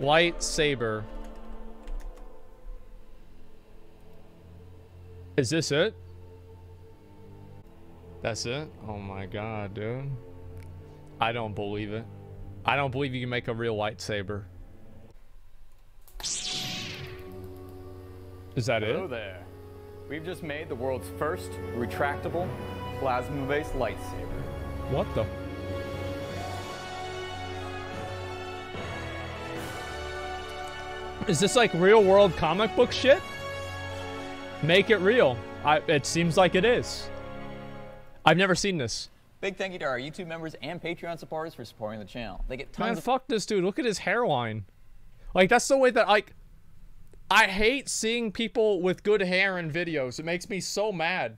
Lightsaber. Is this it? That's it? Oh my god, dude. I don't believe it. I don't believe you can make a real lightsaber. Is that it? Hello there. We've just made the world's first retractable plasma-based lightsaber. What the? Is this like real-world comic book shit? Make it real. It seems like it is. I've never seen this. Big thank you to our YouTube members and Patreon supporters for supporting the channel. They get tons of- Man, fuck this dude. Look at his hairline. Like, that's the way that I hate seeing people with good hair in videos. It makes me so mad.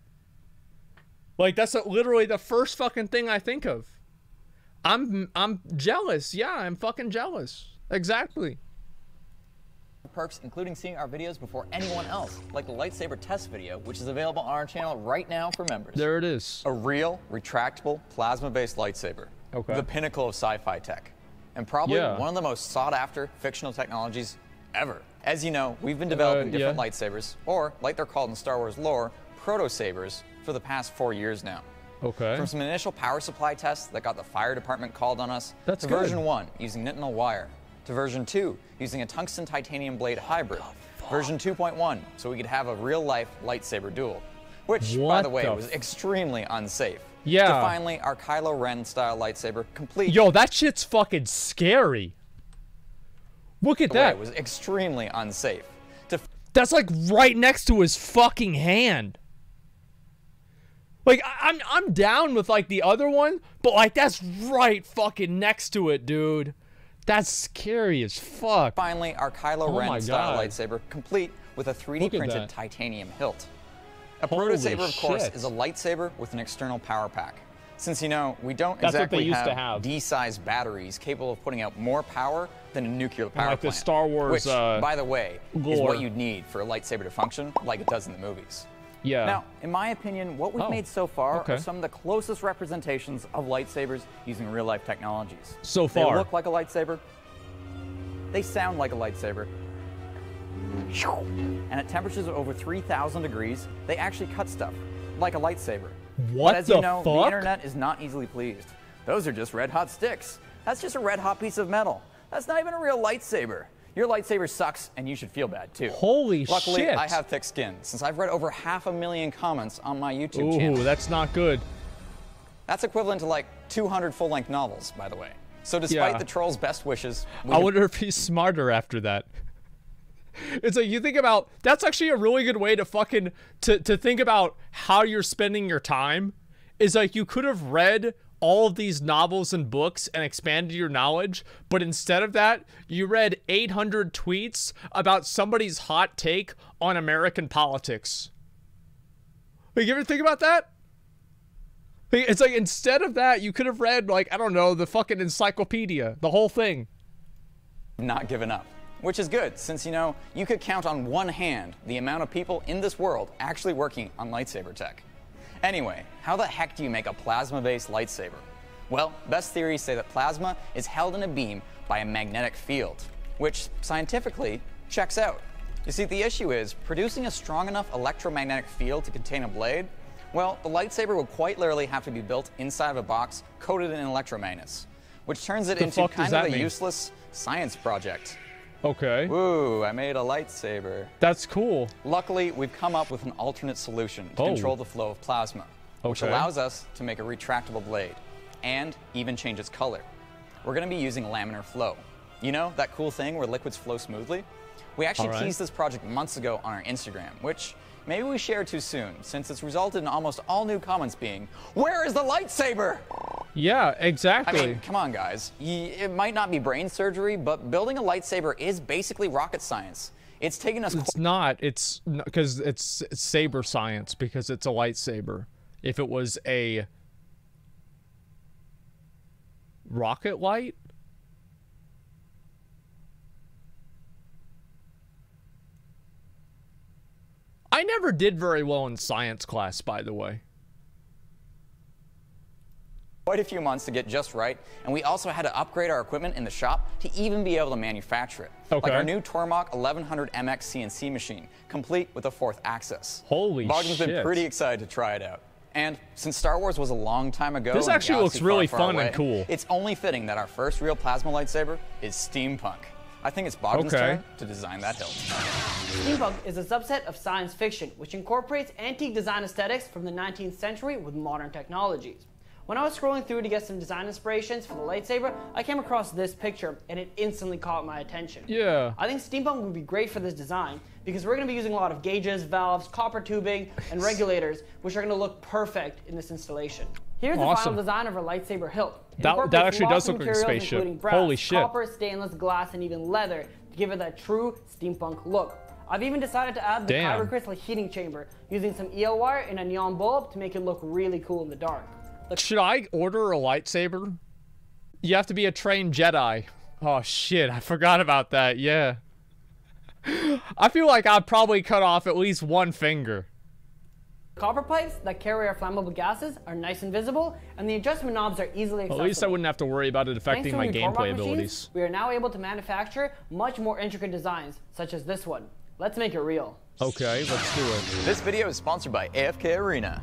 Like, that's literally the first fucking thing I think of. I'm jealous. Yeah, I'm fucking jealous. Exactly. Perks, including seeing our videos before anyone else, like the lightsaber test video, which is available on our channel right now for members. There it is. A real retractable plasma-based lightsaber. Okay. The pinnacle of sci-fi tech, and probably one of the most sought-after fictional technologies ever. As you know, we've been developing different lightsabers, or like they're called in Star Wars lore, proto-sabers, for the past 4 years now. Okay. From some initial power supply tests that got the fire department called on us, to version 1 using nitinol wire, to version 2 using a tungsten titanium blade hybrid, version 2.1 so we could have a real-life lightsaber duel, which, by the way, was extremely unsafe. Yeah. To finally our Kylo Ren style lightsaber complete. Yo, that shit's fucking scary. Look at that. It was extremely unsafe. That's like right next to his fucking hand. Like I'm down with like the other one, but like that's right fucking next to it, dude. That's scary as fuck. Finally, our Kylo Ren style lightsaber complete with a 3D printed titanium hilt. A protosaber, of course, is a lightsaber with an external power pack. Since, you know, we don't exactly have D-sized batteries capable of putting out more power than a nuclear power plant. Like the Star Wars, which, by the way, is what you'd need for a lightsaber to function like it does in the movies. Yeah. Now, in my opinion, what we've made so far are some of the closest representations of lightsabers using real-life technologies. So far. They look like a lightsaber. They sound like a lightsaber. And at temperatures of over 3,000 degrees, they actually cut stuff like a lightsaber. What the fuck? But as you know, the internet is not easily pleased. Those are just red-hot sticks. That's just a red-hot piece of metal. That's not even a real lightsaber. Your lightsaber sucks, and you should feel bad, too. Holy shit. Luckily, I have thick skin, since I've read over 500,000 comments on my YouTube channel. Ooh, that's not good. That's equivalent to, like, 200 full-length novels, by the way. So despite the troll's best wishes... I wonder if he's smarter after that. It's like, you think about... That's actually a really good way to fucking... To think about how you're spending your time. Is like, you could have read... all of these novels and books and expanded your knowledge, but instead of that, you read 800 tweets about somebody's hot take on American politics. Like, you ever think about that? Like, it's like, instead of that, you could have read, like, I don't know, the fucking encyclopedia, the whole thing. Not given up. Which is good, since, you know, you could count on one hand the amount of people in this world actually working on lightsaber tech. Anyway, how the heck do you make a plasma-based lightsaber? Well, best theories say that plasma is held in a beam by a magnetic field, which scientifically checks out. You see, the issue is producing a strong enough electromagnetic field to contain a blade, well, the lightsaber would quite literally have to be built inside of a box coated in electromagnets, which turns it into kind of a useless science project. Okay. Woo, I made a lightsaber. That's cool. Luckily, we've come up with an alternate solution to control the flow of plasma, which allows us to make a retractable blade and even change its color. We're going to be using laminar flow. You know, that cool thing where liquids flow smoothly? We actually teased this project months ago on our Instagram, which maybe we shared too soon, since it's resulted in almost all new comments being, "Where is the lightsaber?" Yeah, exactly. I mean, come on, guys. It might not be brain surgery, but building a lightsaber is basically rocket science. It's taken us... It's not. It's... Because it's saber science, because it's a lightsaber. If it was a... rocket light? I never did very well in science class, by the way. quite a few months to get just right, and we also had to upgrade our equipment in the shop to even be able to manufacture it. Okay. Like our new Tormach 1100 MX CNC machine, complete with a 4th axis. Holy shit. Bogdan's been pretty excited to try it out. And since Star Wars was a long time ago, this actually looks really fun and cool. It's only fitting that our first real plasma lightsaber is steampunk. I think it's Bogdan's turn to design that hilt. Steampunk is a subset of science fiction, which incorporates antique design aesthetics from the 19th century with modern technologies. When I was scrolling through to get some design inspirations for the lightsaber, I came across this picture, and it instantly caught my attention. Yeah. I think steampunk would be great for this design, because we're going to be using a lot of gauges, valves, copper tubing, and regulators, which are going to look perfect in this installation. Here's the final design of our lightsaber hilt. That actually does look like a spaceship. Including brass, holy shit. Copper, stainless, glass, and even leather to give it that true steampunk look. I've even decided to add the pyrocrystal heating chamber using some EL wire and a neon bulb to make it look really cool in the dark. Should I order a lightsaber? You have to be a trained Jedi. Oh shit, I forgot about that, yeah. I feel like I'd probably cut off at least one finger. Copper pipes that carry our flammable gases are nice and visible, and the adjustment knobs are easily accessible. At least I wouldn't have to worry about it affecting my gameplay abilities. We are now able to manufacture much more intricate designs, such as this one. Let's make it real. Okay, let's do it. This video is sponsored by AFK Arena.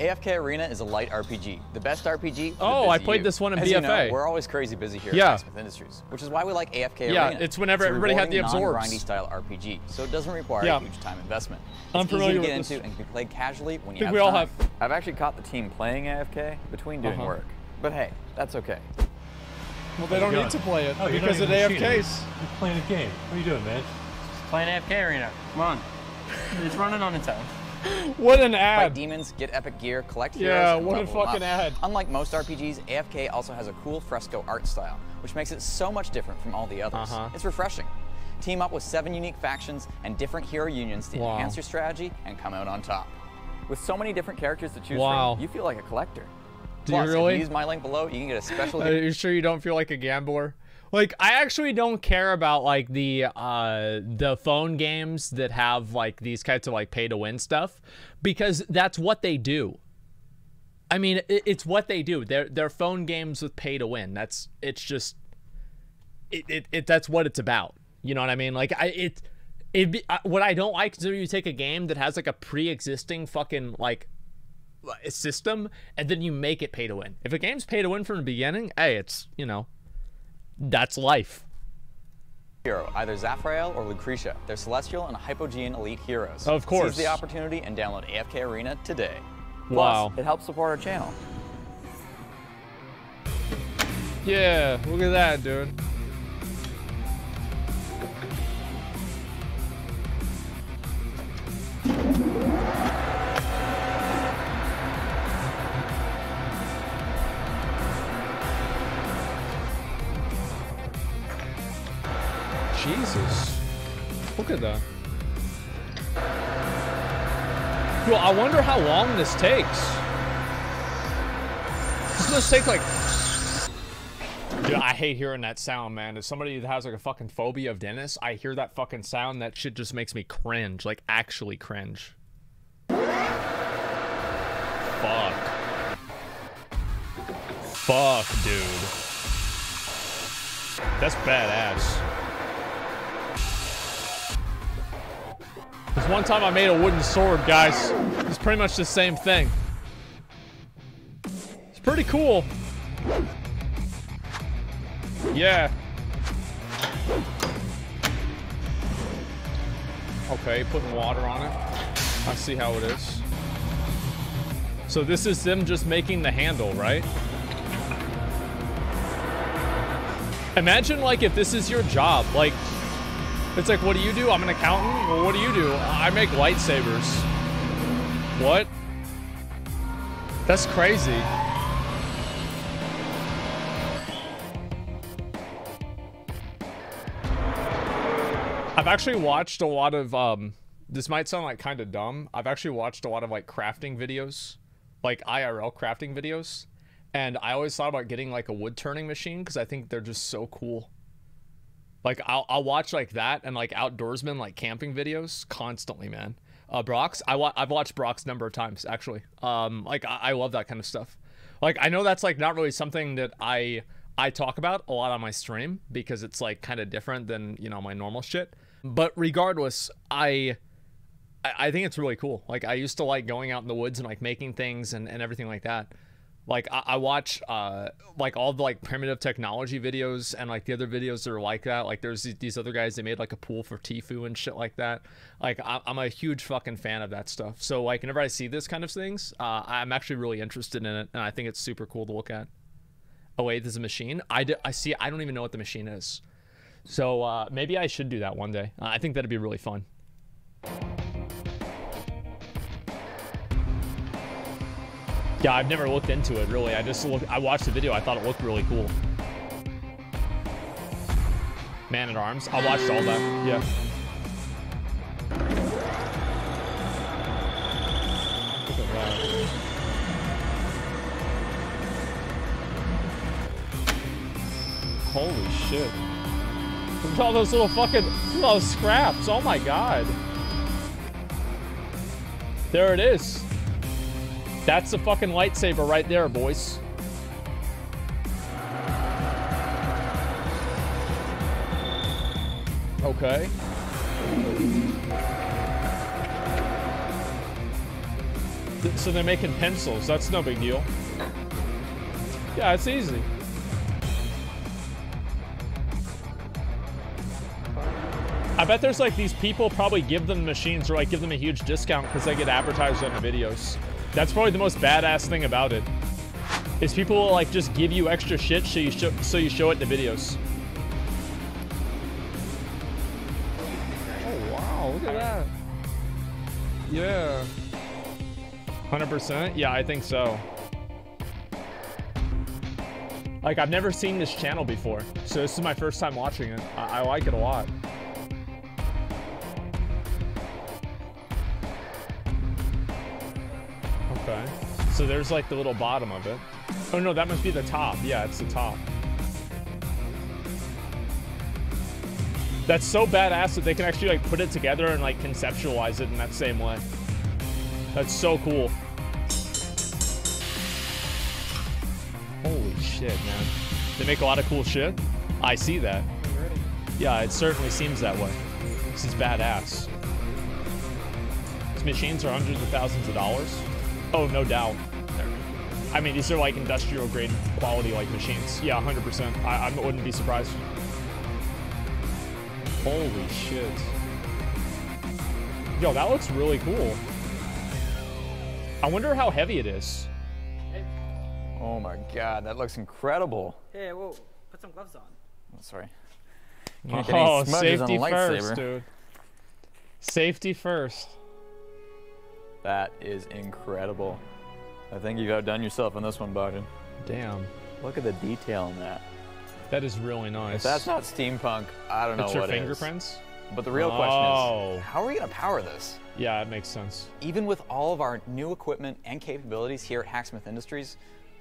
AFK Arena is a light RPG, the best RPG. Oh, I played this one in BFA. As you know, we're always crazy busy here at Hacksmith Industries, which is why we like AFK Arena. Yeah, it's whenever everybody had the absorbs. It's a non-grindy style RPG, so it doesn't require a huge time investment. I'm familiar with this. It's easy to get into and can be played casually when you have time. I've actually caught the team playing AFK between doing work, but hey, that's okay. Well, they don't need to play it because at AFK's. You're playing a game. What are you doing, man? Just playing AFK Arena. Come on, it's running on its own. What an ad! Fight demons, get epic gear, collect heroes, and level them up. Yeah, what a fucking ad! Unlike most RPGs, AFK also has a cool fresco art style, which makes it so much different from all the others. It's refreshing. Team up with 7 unique factions and different hero unions to enhance your strategy and come out on top. With so many different characters to choose from, you feel like a collector. Do you really? If you use my link below, you can get a special. Are you sure you don't feel like a gambler? Like, I actually don't care about, like, the phone games that have, like, these kinds of, like, pay-to-win stuff, because that's what they do. I mean, it's what they do. They're phone games with pay-to-win. That's, it's just, that's what it's about. You know what I mean? Like, what I don't like is when you take a game that has, like, a pre-existing fucking, like, system, and then you make it pay-to-win. If a game's pay-to-win from the beginning, hey, it's, you know... That's life. Hero, either Zaphael or Lucretia, they're celestial and hypogean elite heroes. Of course. Seize the opportunity and download AFK Arena today. Wow. Plus, it helps support our channel. Yeah, look at that, dude. Jesus. Look at that. Well, I wonder how long this takes. This must take like... Dude, I hate hearing that sound, man. As somebody that has like a fucking phobia of dentists, I hear that fucking sound. That shit just makes me cringe. Like, actually cringe. Fuck. Fuck, dude. That's badass. Because one time I made a wooden sword, guys. It's pretty much the same thing. It's pretty cool. Yeah. Okay, putting water on it. I see how it is. So this is them just making the handle, right? Imagine, like, if this is your job, like... It's like, what do you do? I'm an accountant. Well, what do you do? I make lightsabers. What? That's crazy. I've actually watched a lot of, this might sound like kind of dumb. I've actually watched a lot of like crafting videos, like IRL crafting videos. And I always thought about getting like a wood turning machine because I think they're just so cool. Like, I'll watch, like, that and, like, outdoorsmen, like, camping videos constantly, man. Brock's. I've watched Brock's a number of times, actually. Like, I love that kind of stuff. Like, I know that's like not really something that I talk about a lot on my stream because it's like kind of different than, you know, my normal shit. But regardless, I think it's really cool. Like, I used to like going out in the woods and like making things and everything like that. Like, I watch like all the like primitive technology videos and like the other videos that are like that. Like, there's these other guys that made like a pool for Tfue and shit like that. Like, I'm a huge fucking fan of that stuff. So like, whenever I see this kind of things, I'm actually really interested in it, and I think it's super cool to look at. Oh wait, there's a machine. I see. I don't even know what the machine is. So maybe I should do that one day. I think that'd be really fun. Yeah, I've never looked into it really. I watched the video. I thought it looked really cool. Man at Arms. I watched all that. Yeah. Holy shit! Look at all those little fucking scraps. Oh my god. There it is. That's the fucking lightsaber right there, boys. Okay. So they're making pencils. That's no big deal. Yeah, it's easy. I bet there's like these people probably give them machines or like give them a huge discount because they get advertised on the videos. That's probably the most badass thing about it, is people will like just give you extra shit so you show it in the videos. Oh wow, look at that. Yeah. 100%? Yeah, I think so. Like, I've never seen this channel before, so this is my first time watching it. I like it a lot. Okay, so there's like the little bottom of it. Oh no, that must be the top. Yeah, it's the top. That's so badass that they can actually like put it together and like conceptualize it in that same way. That's so cool. Holy shit, man. They make a lot of cool shit. I see that. Yeah, it certainly seems that way. This is badass. These machines are hundreds of thousands of dollars. Oh, no doubt. I mean, these are like industrial grade quality like machines. Yeah, 100%. I wouldn't be surprised. Holy shit. Yo, that looks really cool. I wonder how heavy it is. Oh my god, that looks incredible. Yeah, well, put some gloves on. Oh, sorry. Can't get any smudges on the lightsaber. Safety first, dude. Safety first. That is incredible. I think you've outdone yourself on this one, Bogdan. Damn. Look at the detail in that. That is really nice. If that's not steampunk, I don't know what it is. It's your fingerprints? But the real question is, how are we going to power this? Yeah, it makes sense. Even with all of our new equipment and capabilities here at Hacksmith Industries,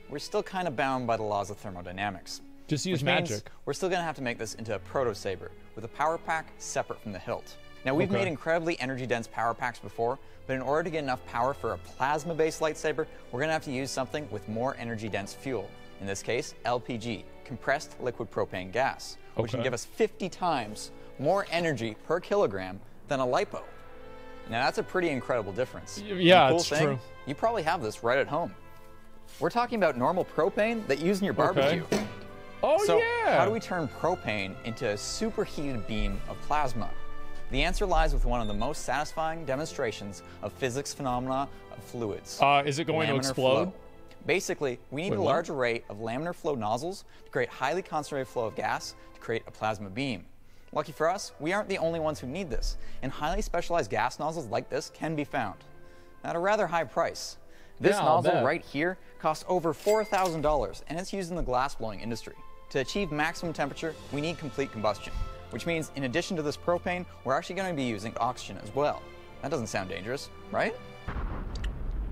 we're still kind of bound by the laws of thermodynamics. Just use magic. We're still going to have to make this into a proto-saber with a power pack separate from the hilt. Now, we've made incredibly energy-dense power packs before, but in order to get enough power for a plasma-based lightsaber, we're going to have to use something with more energy-dense fuel. In this case, LPG, compressed liquid propane gas, which can give us 50 times more energy per kilogram than a LiPo. Now, that's a pretty incredible difference. Yeah, cool it's true. You probably have this right at home. We're talking about normal propane that you use in your barbecue. Oh, so yeah! How do we turn propane into a superheated beam of plasma? The answer lies with one of the most satisfying demonstrations of physics phenomena of fluids. Is it going to explode? Flow. Basically, we need a large array of laminar flow nozzles to create highly concentrated flow of gas to create a plasma beam. Lucky for us, we aren't the only ones who need this, and highly specialized gas nozzles like this can be found at a rather high price. This nozzle right here costs over $4,000, and it's used in the glass blowing industry. To achieve maximum temperature, we need complete combustion, which means in addition to this propane, we're actually going to be using oxygen as well. That doesn't sound dangerous, right?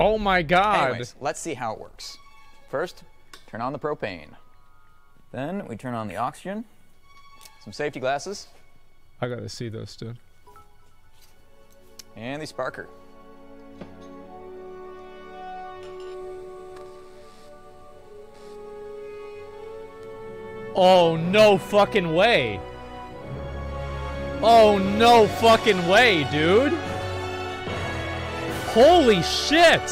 Oh my god. Anyways, let's see how it works. First, turn on the propane. Then we turn on the oxygen. Some safety glasses. I gotta see those, dude. And the sparker. Oh, no fucking way. Oh, no fucking way, dude. Holy shit.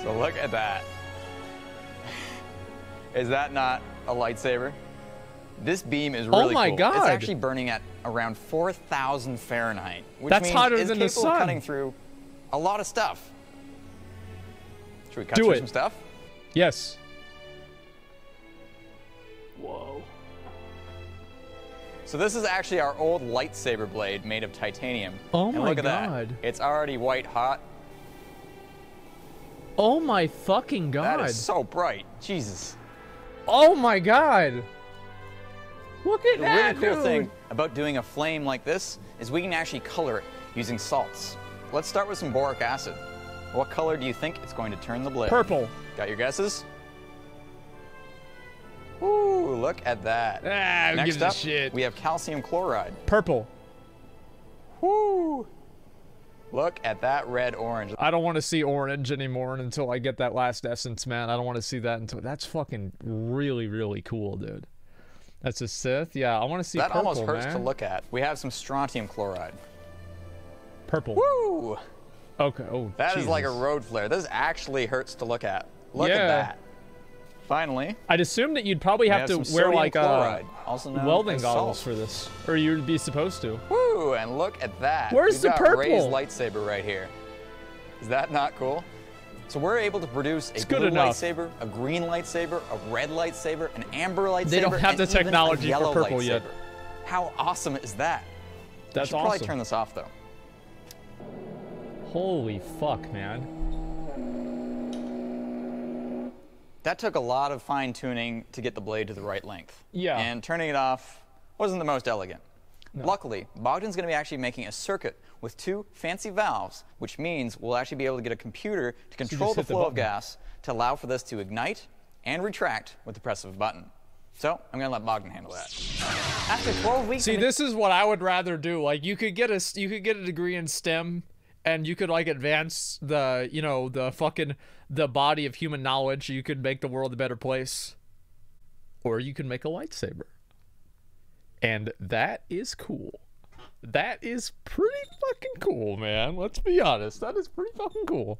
So look at that. Is that not a lightsaber? This beam is really cool. Oh my god. It's actually burning at around 4,000 Fahrenheit, which means it's capable of cutting through a lot of stuff. Should we cut through some stuff? Yes. Whoa. So this is actually our old lightsaber blade made of titanium. Oh my god. It's already white hot. Oh my fucking god. That is so bright. Jesus. Oh my god. Look at that, dude. The really cool thing about doing a flame like this is we can actually color it using salts. Let's start with some boric acid. What color do you think it's going to turn the blade? Purple. Got your guesses? Ooh, look at that. Ah, next up, we have calcium chloride. Purple. Woo. Look at that red-orange. I don't want to see orange anymore until I get that last essence, man. I don't want to see that until... That's fucking really, really cool, dude. That's a Sith? Yeah, I want to see that purple, almost hurts to look at. We have some strontium chloride. Purple. Woo! Okay, oh, that is like a road flare. This actually hurts to look at. Look at that. Finally. I'd assume that you'd probably have to wear like welding goggles for this. Or you'd be supposed to. Woo! And look at that. Where's the purple? Ray's lightsaber right here. Is that not cool? So we're able to produce a blue lightsaber, a green lightsaber, a red lightsaber, an amber lightsaber. They don't have the technology for purple yet. How awesome is that? That's awesome. Probably turn this off though. Holy fuck, man. That took a lot of fine tuning to get the blade to the right length. Yeah. And turning it off wasn't the most elegant. No. Luckily, Bogdan's going to be actually making a circuit with two fancy valves, which means we'll actually be able to get a computer to control the flow of gas to allow for this to ignite and retract with the press of a button. So, I'm going to let Bogdan handle that. After 12 weeks... See, this is what I would rather do. Like, you could get a degree in STEM, and you could, like, advance the, you know, the fucking... the body of human knowledge. You could make the world a better place. Or you could make a lightsaber. And that is cool. That is pretty fucking cool, man. Let's be honest. That is pretty fucking cool.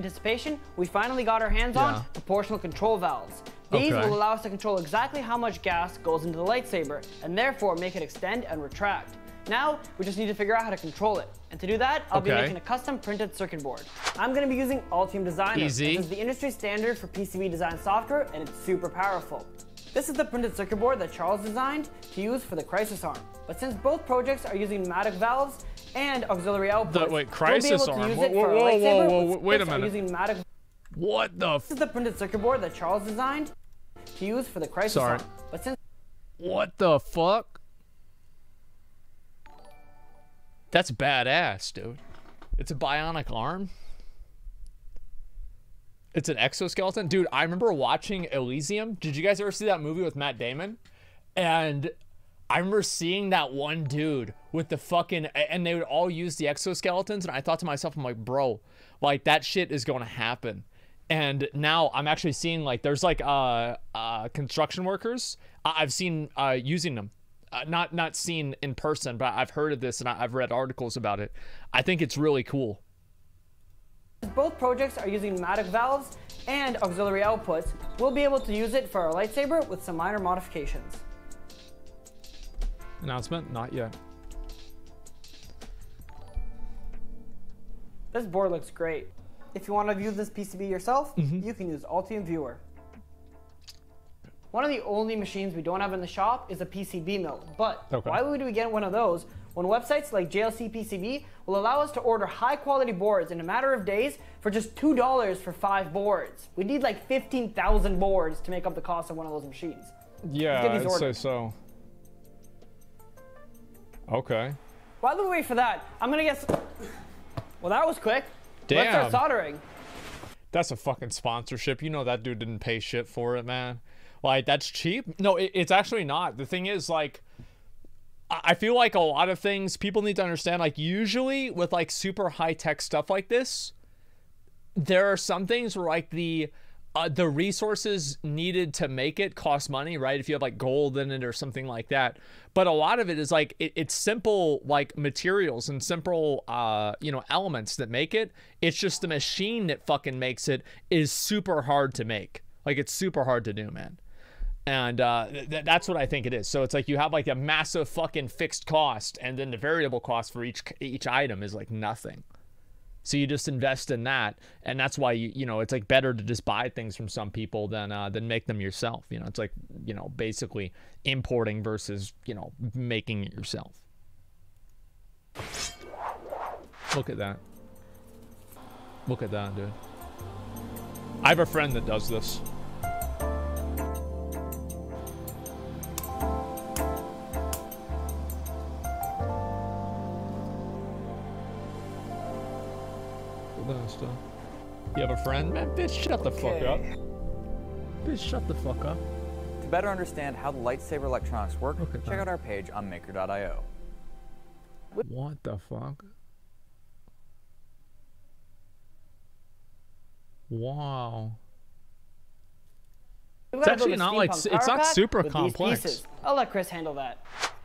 Anticipation, we finally got our hands on proportional control valves. These will allow us to control exactly how much gas goes into the lightsaber and therefore make it extend and retract. Now, we just need to figure out how to control it. And to do that, I'll be making a custom printed circuit board. I'm going to be using Altium Designer. Easy. This is the industry standard for PCB design software, and it's super powerful. This is the printed circuit board that Charles designed to use for the Crisis Arm. But since both projects are using pneumatic valves and auxiliary outputs, wait, Crisis Arm? Whoa, wait a minute. What the f... This is the printed circuit board that Charles designed to use for the Crisis Arm. But since... What the fuck? That's badass, dude. It's a bionic arm? It's an exoskeleton? Dude, I remember watching Elysium. Did you guys ever see that movie with Matt Damon? And I remember seeing that one dude with the fucking... And they would all use the exoskeletons. And I thought to myself, I'm like, bro, like, that shit is going to happen. And now I'm actually seeing, like, there's, like, construction workers. I've seen using them. Not seen in person, but I've heard of this and I've read articles about it. I think it's really cool. Both projects are using pneumatic valves and auxiliary outputs. We'll be able to use it for our lightsaber with some minor modifications. Announcement? Not yet. This board looks great. If you want to view this PCB yourself, you can use Altium Viewer. One of the only machines we don't have in the shop is a PCB mill, but why would we get one of those when websites like JLCPCB will allow us to order high-quality boards in a matter of days for just $2 for 5 boards? We need like 15,000 boards to make up the cost of one of those machines. Yeah, I'd say so. Okay. While we wait for that, I'm gonna guess... Well, that was quick. Damn. Let's start soldering. That's a fucking sponsorship. You know that dude didn't pay shit for it, man. Like, that's cheap? No, it's actually not. The thing is, like, I feel like a lot of things people need to understand, like, usually with, like, super high-tech stuff like this, there are some things where, like, the The resources needed to make it cost money, right? If you have like gold in it or something like that. But a lot of it is like, it's simple like materials and simple, you know, elements that make it. It's just the machine that fucking makes it is super hard to make. Like, it's super hard to do, man. And that's what I think it is. So it's like you have like a massive fucking fixed cost, and then the variable cost for each item is like nothing. So you just invest in that, and that's why you know, it's like better to just buy things from some people than make them yourself. You know, it's like, you know, basically importing versus, you know, making it yourself. Look at that. Look at that, dude. I have a friend that does this. You have a friend? Man, bitch, shut the fuck up. Bitch, shut the fuck up. To better understand how the lightsaber electronics work, check out our page on maker.io. What the fuck? Wow. It's actually not like, it's not super complex. I'll let Chris handle that.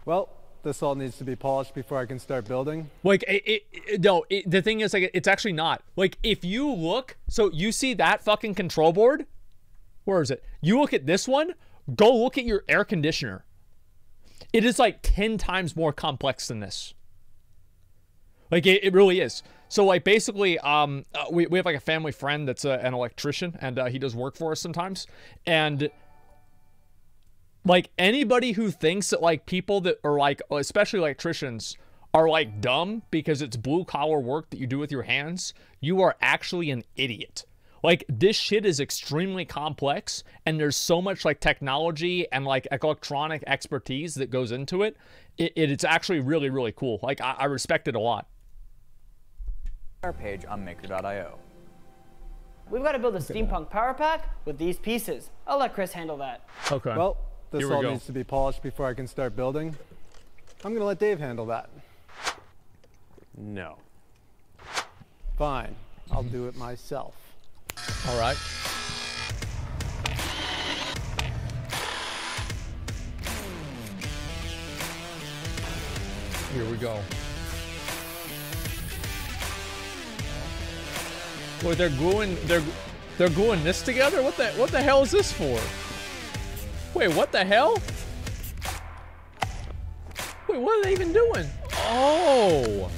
Well, this all needs to be polished before I can start building. Like, the thing is, like, it's actually not. Like, if you look, so you see that fucking control board? Where is it? You look at this one, go look at your air conditioner. It is like 10 times more complex than this. Like, it really is. So, like, basically, we have, like, a family friend that's an electrician, and he does work for us sometimes. And like, anybody who thinks that, like, people that are, like, especially electricians, are, like, dumb because it's blue-collar work that you do with your hands, you are actually an idiot. Like, this shit is extremely complex, and there's so much, like, technology and, like, electronic expertise that goes into it. It's actually really, really cool. Like, I respect it a lot. Our page on maker.io. We've got to build a steampunk power pack with these pieces. I'll let Chris handle that. Okay. Well, this all needs to be polished before I can start building. I'm going to let Dave handle that. No. Fine. I'll do it myself. All right. Here we go. Boy, they're gluing this together? What the hell is this for? Wait, what the hell? Wait, what are they even doing? Oh.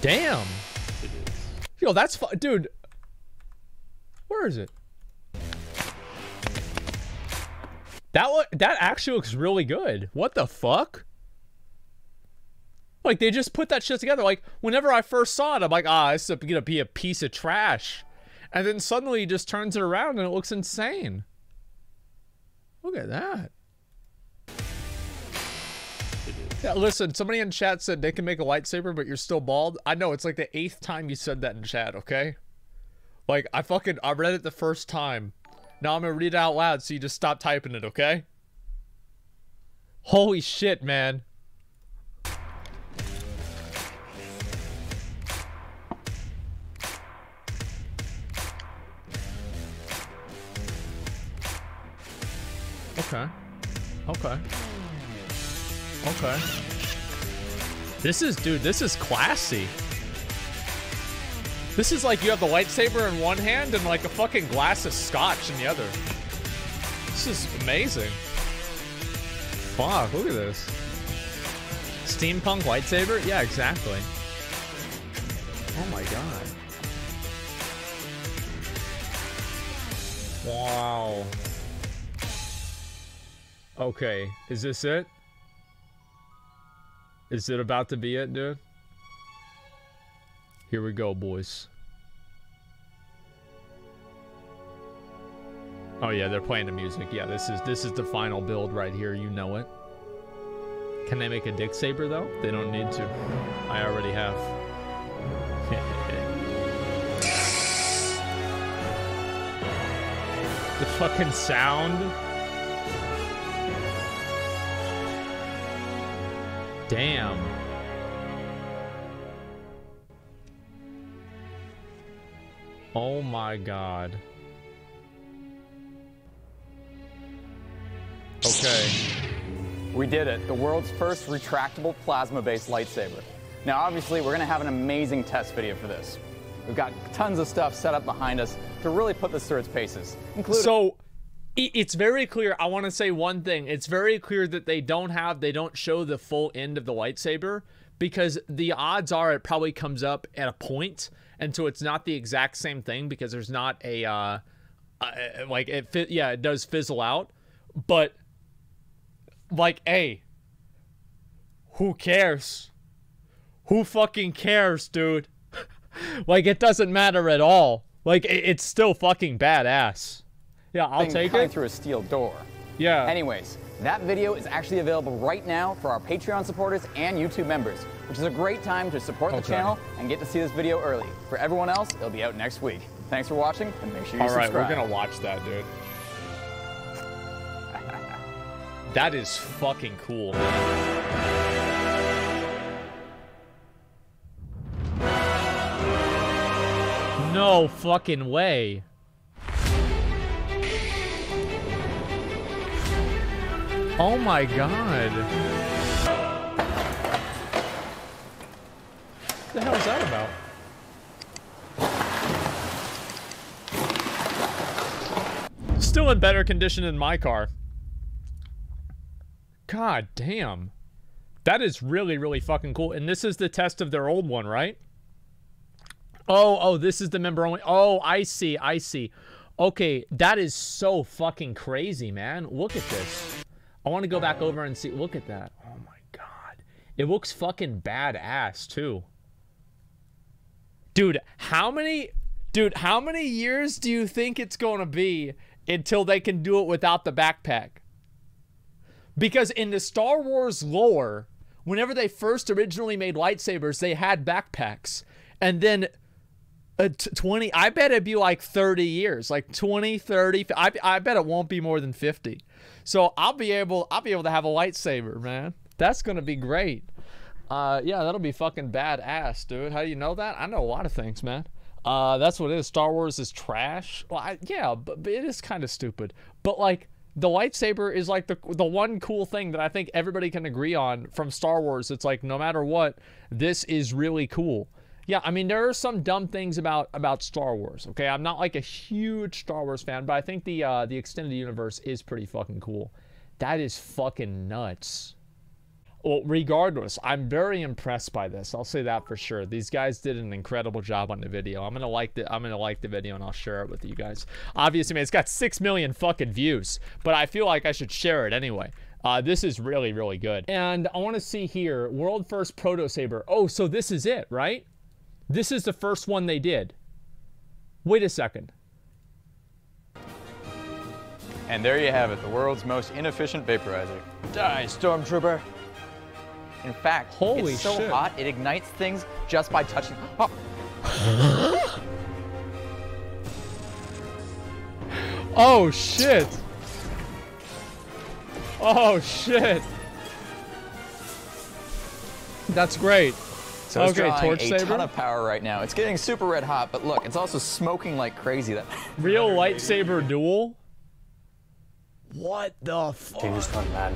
Damn. Yo, that's dude. Where is it? That actually looks really good. What the fuck? Like, they just put that shit together. Like, whenever I first saw it, I'm like, ah, this is gonna be a piece of trash. And then suddenly he just turns it around and it looks insane. Look at that. Yeah, listen, somebody in chat said they can make a lightsaber, but you're still bald. I know, it's like the 8th time you said that in chat, okay? Like, I read it the first time. Now I'm gonna read it out loud, so you just stop typing it, okay? Holy shit, man. Okay. Okay. Okay. This is, dude, this is classy. This is like you have the lightsaber in one hand and like a fucking glass of scotch in the other. This is amazing. Fuck, look at this. Steampunk lightsaber? Yeah, exactly. Oh my god. Wow. Okay, is this it? Is it about to be it, dude? Here we go, boys. Oh yeah, they're playing the music. Yeah, this is the final build right here, you know it. Can they make a dick saber though? They don't need to. I already have. The fucking sound. Damn. Oh my god. Okay. We did it. The world's first retractable plasma-based lightsaber. Now, obviously, we're going to have an amazing test video for this. We've got tons of stuff set up behind us to really put this through its paces. So, it's very clear. I want to say one thing. It's very clear that they don't show the full end of the lightsaber, because the odds are it probably comes up at a point, and so it's not the exact same thing, because there's not a like it does fizzle out, but like, hey, who cares? Who fucking cares, dude? Like, it doesn't matter at all. Like, it's still fucking badass. Yeah, I'll take it through a steel door. Yeah. Anyways, that video is actually available right now for our Patreon supporters and YouTube members, which is a great time to support the channel and get to see this video early. For everyone else, it'll be out next week. Thanks for watching, and make sure you subscribe. All right, we're gonna watch that, dude. That is fucking cool, man. No fucking way. Oh my god. What the hell is that about? Still in better condition than my car. God damn. That is really, really fucking cool. And this is the test of their old one, right? Oh, this is the member only. Oh, I see. Okay, that is so fucking crazy, man. Look at this. I want to go back over and see. Look at that. Oh my god. It looks fucking badass, too. Dude, how many years do you think it's going to be until they can do it without the backpack? Because in the Star Wars lore, whenever they first originally made lightsabers, they had backpacks. And then... 20, I bet it'd be like 30 years, like 20, 30, I bet it won't be more than 50. So I'll be able to have a lightsaber, man. That's going to be great. Yeah, that'll be fucking badass, dude. How do you know that? I know a lot of things, man. That's what it is. Star Wars is trash. Well, yeah, but it is kind of stupid. But like, the lightsaber is like the one cool thing that I think everybody can agree on from Star Wars. It's like, no matter what, this is really cool. Yeah, I mean, there are some dumb things about Star Wars, okay? I'm not like a huge Star Wars fan, but I think the extended universe is pretty fucking cool. That is fucking nuts. Well, regardless, I'm very impressed by this. I'll say that for sure. These guys did an incredible job on the video. I'm gonna like the video, and I'll share it with you guys. Obviously, man, it's got 6 million fucking views, but I feel like I should share it anyway. This is really, really good. And I want to see here, world first proto saber. Oh, so this is it, right? This is the first one they did. Wait a second. And there you have it, the world's most inefficient vaporizer. Die, Stormtrooper. In fact, holy it's so shit. Hot, it ignites things just by touching. Oh, oh shit. Oh shit. That's great. So it's drawing a ton of power right now. It's getting super red hot, but look, it's also smoking like crazy. That real lightsaber duel? What the fuck? James Bond man,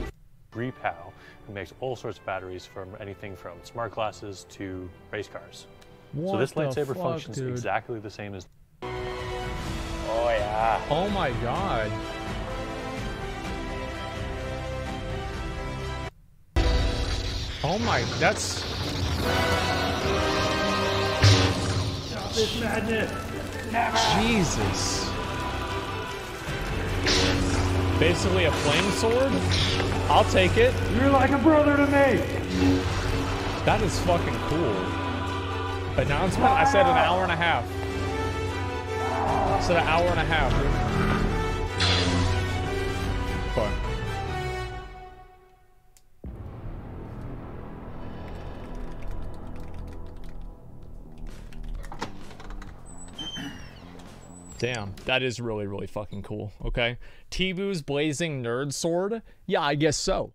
Repow, who makes all sorts of batteries from anything from smart glasses to race cars. What so this lightsaber fuck, functions dude. Exactly the same as... Oh yeah. Oh my god. Oh my, that's... Stop this madness! Never. Jesus. Basically a flame sword? I'll take it. You're like a brother to me! That is fucking cool. Announcement? I said an hour and a half. I said an hour and a half. Fuck. Damn, that is really, really fucking cool. Okay, Teebu's blazing nerd sword? Yeah, I guess so.